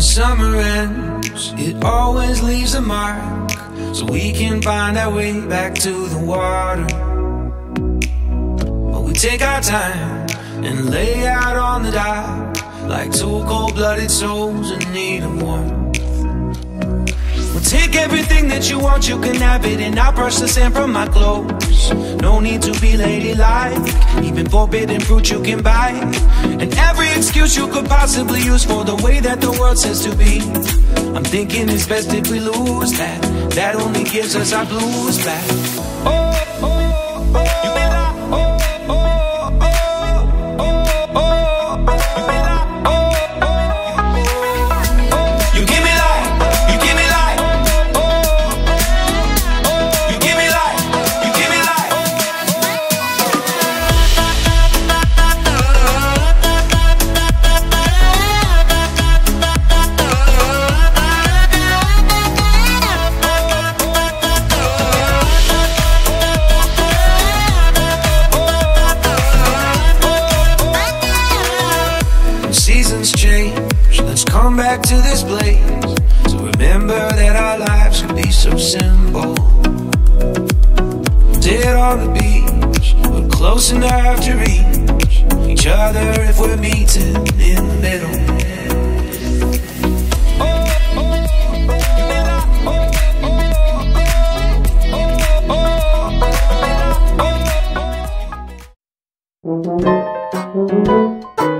when summer ends, it always leaves a mark, so we can find our way back to the water. But we take our time and lay out on the dock, like two cold-blooded souls in need of warmth. We'll take everything that you want, you can have it, and I'll brush the sand from my clothes. No need to be ladylike, even forbidden fruit you can buy, and every excuse you could possibly use for the way that the world says to be. I'm thinking it's best if we lose that. That only gives us our blues back. Oh, oh, oh. Close enough to reach each other if we're meeting in the middle.